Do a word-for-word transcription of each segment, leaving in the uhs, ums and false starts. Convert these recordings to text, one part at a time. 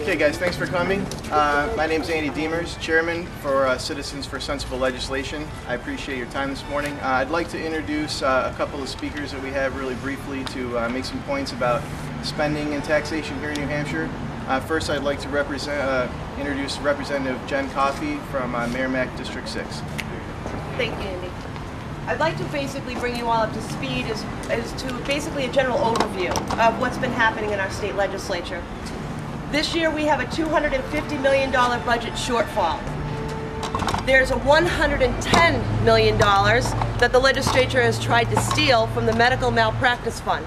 Okay guys, thanks for coming. Uh, my name's Andy Diemers, Chairman for uh, Citizens for Sensible Legislation. I appreciate your time this morning. Uh, I'd like to introduce uh, a couple of speakers that we have really briefly to uh, make some points about spending and taxation here in New Hampshire. Uh, first, I'd like to represent, uh, introduce Representative Jen Coffey from uh, Merrimack District six. Thank you, Andy. I'd like to basically bring you all up to speed as, as to basically a general overview of what's been happening in our state legislature. This year we have a two hundred fifty million dollar budget shortfall. There's a one hundred ten million dollars that the legislature has tried to steal from the medical malpractice fund.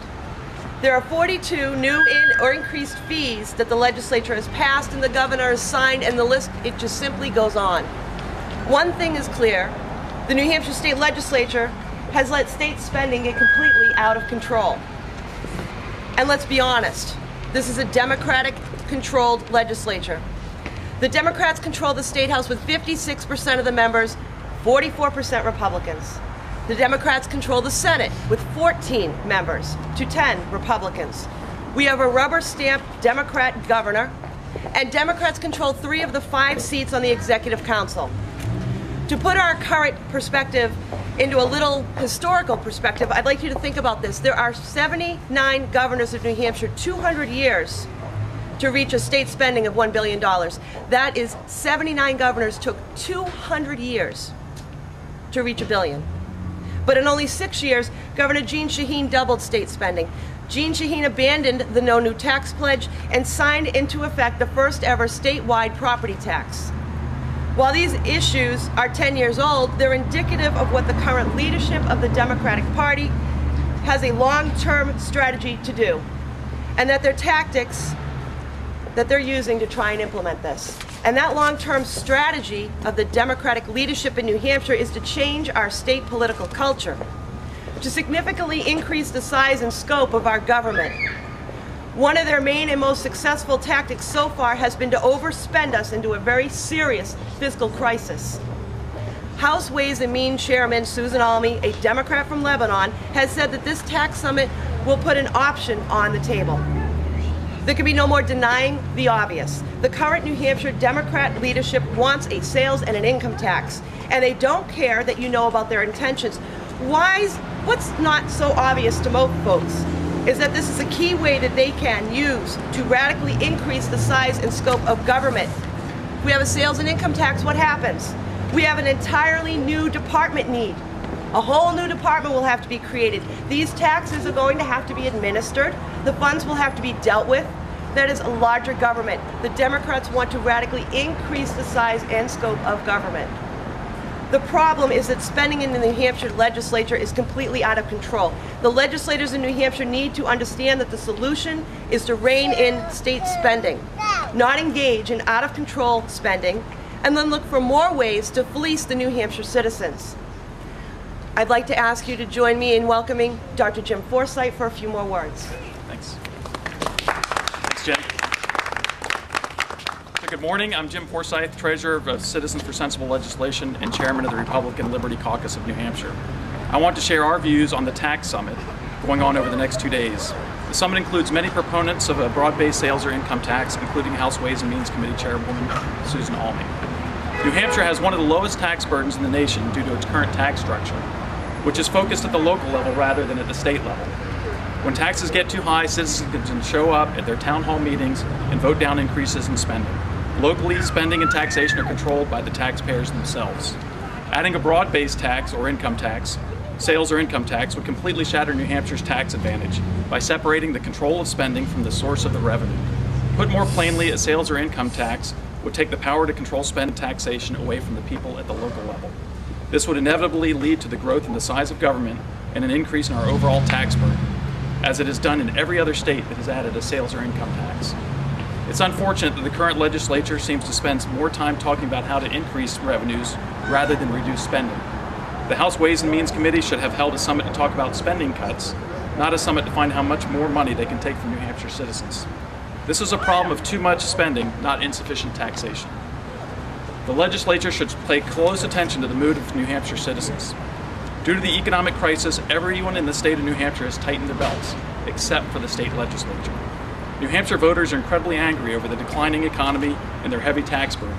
There are forty-two new in or increased fees that the legislature has passed and the governor has signed, and the list, it just simply goes on. One thing is clear: the New Hampshire state legislature has let state spending get completely out of control. And let's be honest, this is a Democratic controlled legislature. The Democrats control the State House with fifty-six percent of the members, forty-four percent Republicans. The Democrats control the Senate with fourteen members to ten Republicans. We have a rubber stamp Democrat governor, and Democrats control three of the five seats on the Executive Council. To put our current perspective into a little historical perspective, I'd like you to think about this. There are seventy-nine governors of New Hampshire, two hundred years to reach a state spending of one billion dollars. That is, seventy-nine governors took two hundred years to reach a billion. But in only six years, Governor Jeanne Shaheen doubled state spending. Jeanne Shaheen abandoned the no new tax pledge and signed into effect the first ever statewide property tax. While these issues are ten years old, they're indicative of what the current leadership of the Democratic Party has a long-term strategy to do, and that their tactics that they're using to try and implement this. And that long-term strategy of the Democratic leadership in New Hampshire is to change our state political culture, to significantly increase the size and scope of our government. One of their main and most successful tactics so far has been to overspend us into a very serious fiscal crisis. House Ways and Means Chairman Susan Almy, a Democrat from Lebanon, has said that this tax summit will put an option on the table. There can be no more denying the obvious. The current New Hampshire Democrat leadership wants a sales and an income tax, and they don't care that you know about their intentions. Why is, what's not so obvious to most folks is that this is a key way that they can use to radically increase the size and scope of government. We have a sales and income tax, what happens? We have an entirely new department need. A whole new department will have to be created. These taxes are going to have to be administered. The funds will have to be dealt with. That is a larger government. The Democrats want to radically increase the size and scope of government. The problem is that spending in the New Hampshire legislature is completely out of control. The legislators in New Hampshire need to understand that the solution is to rein in state spending, not engage in out-of-control spending, and then look for more ways to fleece the New Hampshire citizens. I'd like to ask you to join me in welcoming Doctor Jim Forsyth for a few more words. Thanks. Thanks, Jen. Good morning. I'm Jim Forsyth, Treasurer of Citizens for Sensible Legislation and Chairman of the Republican Liberty Caucus of New Hampshire. I want to share our views on the tax summit going on over the next two days. The summit includes many proponents of a broad-based sales or income tax, including House Ways and Means Committee Chairwoman Susan Almy. New Hampshire has one of the lowest tax burdens in the nation due to its current tax structure, which is focused at the local level rather than at the state level. When taxes get too high, citizens can show up at their town hall meetings and vote down increases in spending. Locally, spending and taxation are controlled by the taxpayers themselves. Adding a broad-based tax or income tax, sales or income tax, would completely shatter New Hampshire's tax advantage by separating the control of spending from the source of the revenue. Put more plainly, a sales or income tax would take the power to control spend and taxation away from the people at the local level. This would inevitably lead to the growth in the size of government and an increase in our overall tax burden, as it is done in every other state that has added a sales or income tax. It's unfortunate that the current legislature seems to spend more time talking about how to increase revenues rather than reduce spending. The House Ways and Means Committee should have held a summit to talk about spending cuts, not a summit to find how much more money they can take from New Hampshire citizens. This is a problem of too much spending, not insufficient taxation. The legislature should pay close attention to the mood of New Hampshire citizens. Due to the economic crisis, everyone in the state of New Hampshire has tightened their belts, except for the state legislature. New Hampshire voters are incredibly angry over the declining economy and their heavy tax burden.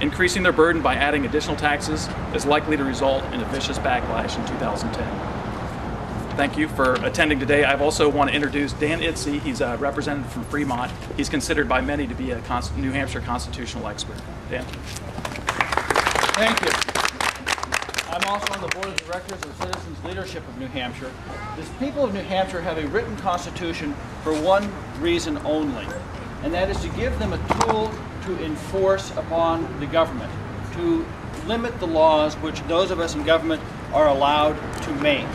Increasing their burden by adding additional taxes is likely to result in a vicious backlash in two thousand ten. Thank you for attending today. I also want to introduce Dan Itse. He's a representative from Fremont. He's considered by many to be a New Hampshire constitutional expert. Dan. Thank you. I'm also on the board of directors of Citizens Leadership of New Hampshire. The people of New Hampshire have a written constitution for one reason only, and that is to give them a tool to enforce upon the government, to limit the laws which those of us in government are allowed to make.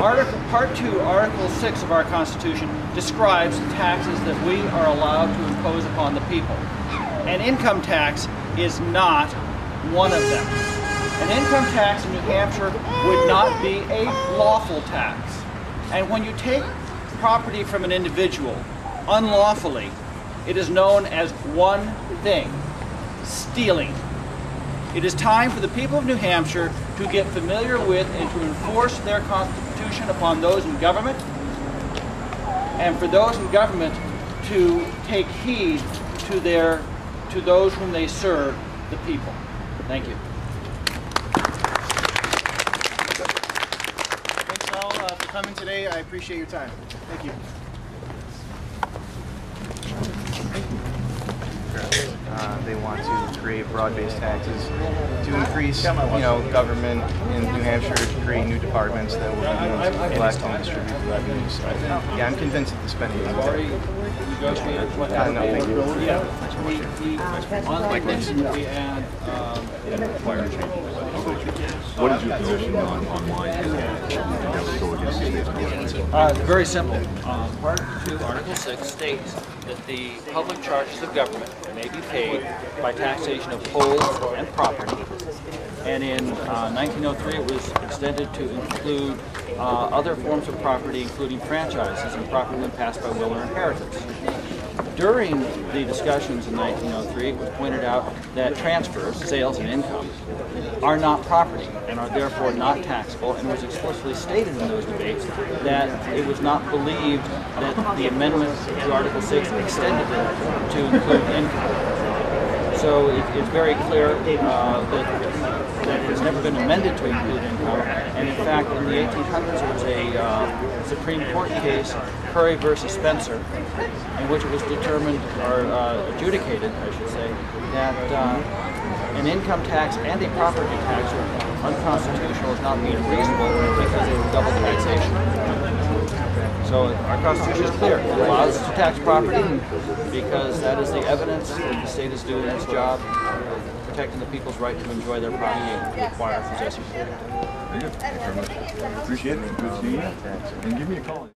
Article, Part two, Article six of our Constitution describes the taxes that we are allowed to impose upon the people. An income tax is not one of them. An income tax in New Hampshire would not be a lawful tax. And when you take property from an individual unlawfully, it is known as one thing: stealing. It is time for the people of New Hampshire to get familiar with and to enforce their constitution upon those in government, and for those in government to take heed to their, to those whom they serve, the people. Thank you. Thanks all uh, for coming today. I appreciate your time. Thank you. Uh, they want to create broad-based taxes to increase, you know, government in New Hampshire, to create new departments that will be to collect and distribute the revenue. So I think, yeah, I'm convinced that the spending is already negotiated. Uh, no, thank you. What is your position on online? Uh, very simple. Um, Part two, Article six states that the public charges of government may be paid by taxation of holds and property. And in uh, nineteen oh three, it was extended to include uh, other forms of property, including franchises and property when passed by will or inheritance. During the discussions in nineteen oh three, it was pointed out that transfers, sales, and income are not property and are therefore not taxable, and it was explicitly stated in those debates that it was not believed that the amendment to Article six extended it to include income. So it, it's very clear uh, that, that it has never been amended to include income, and in fact in the eighteen hundreds there was a uh, Supreme Court case, Curry versus Spencer, in which it was determined, or uh, adjudicated, I should say, that uh, an income tax and a property tax are unconstitutional as not being reasonable because of double taxation. So our Constitution is clear. It allows us to tax property because that is the evidence that the state is doing its job, protecting the people's right to enjoy their property and to acquire possession. Thank you very much. Appreciate it. Good to see you. And give me a call.